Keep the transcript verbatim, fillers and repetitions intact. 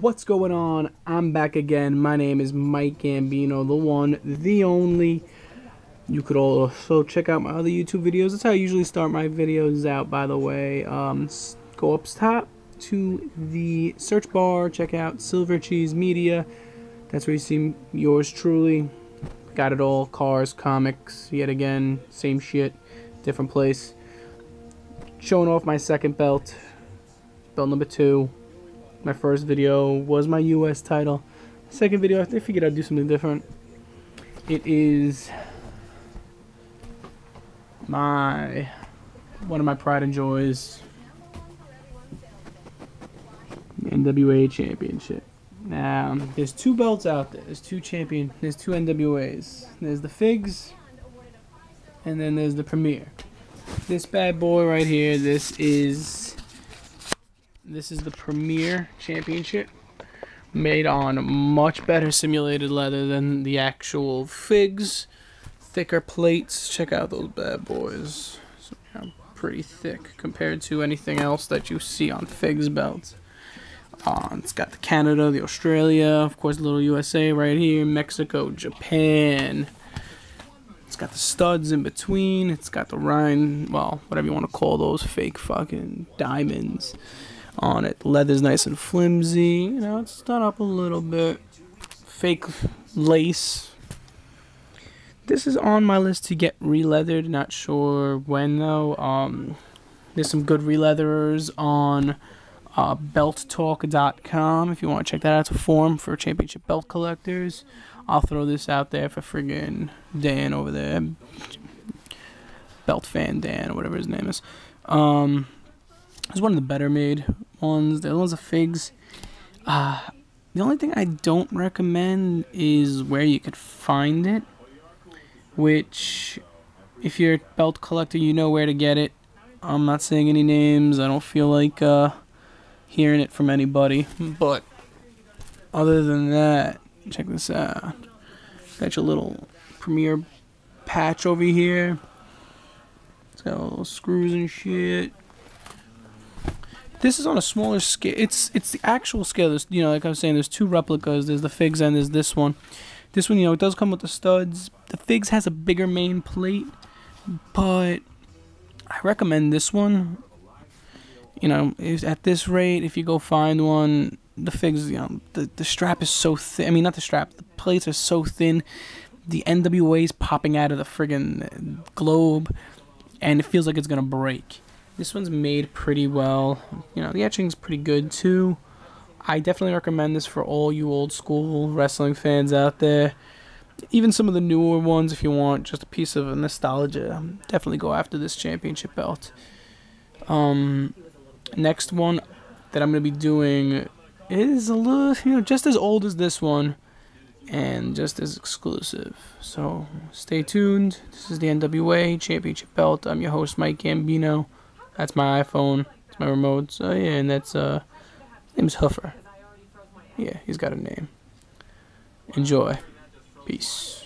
What's going on? I'm back again. My name is Mike Gambino, the one, the only. You could also check out my other YouTube videos. That's how I usually start my videos out, by the way. Um, go up top to the search bar, check out Silver Cheese Media. That's where you see yours truly. Got it all. Cars, comics, yet again. Same shit, different place. Showing off my second belt. Belt number two. My first video was my U S title. Second video, I figured I'd do something different. It is my one of my pride and joys, N W A championship. Now, there's two belts out there. There's two champion. There's two N W A's. There's the Figs, and then there's the Premier. This bad boy right here. This is. This is the Premier Championship, made on much better simulated leather than the actual Figs. Thicker plates. Check out those bad boys. So, yeah, pretty thick compared to anything else that you see on Figs belts. Uh, it's got the Canada, the Australia, of course, little U S A right here, Mexico, Japan. It's got the studs in between. It's got the Rhine, well, whatever you want to call those fake fucking diamonds on it. Leather's nice and flimsy, you know, it's done up a little bit. Fake lace. This is on my list to get re-leathered, not sure when though. Um, there's some good re-leatherers on uh, belt talk dot com if you want to check that out. It's a forum for championship belt collectors. I'll throw this out there for friggin' Dan over there, Belt Fan Dan or whatever his name is. Um, It's one of the better made ones. The other one's a Figs. Uh, the only thing I don't recommend is where you could find it, which, if you're a belt collector, you know where to get it. I'm not saying any names. I don't feel like uh, hearing it from anybody. But other than that, check this out. Got your little Premier patch over here. It's got all those screws and shit. This is on a smaller scale. It's it's the actual scale. There's, you know, like I was saying, there's two replicas. There's the Figs and there's this one. This one, you know, it does come with the studs. The Figs has a bigger main plate, but I recommend this one. You know, if, at this rate, if you go find one, the Figs, you know, the, the strap is so thin. I mean, not the strap. The plates are so thin. The N W A's popping out of the friggin' globe, and it feels like it's going to break. This one's made pretty well. You know, the etching's pretty good too. I definitely recommend this for all you old school wrestling fans out there. Even some of the newer ones, if you want just a piece of nostalgia, definitely go after this championship belt. Um, next one that I'm gonna be doing is a little, you know, just as old as this one, and just as exclusive. So stay tuned. This is the N W A championship belt. I'm your host, Mike Gambino. That's my iPhone. It's my remote. So yeah, and that's uh, his name's Hoofer. Yeah, he's got a name. Enjoy. Peace.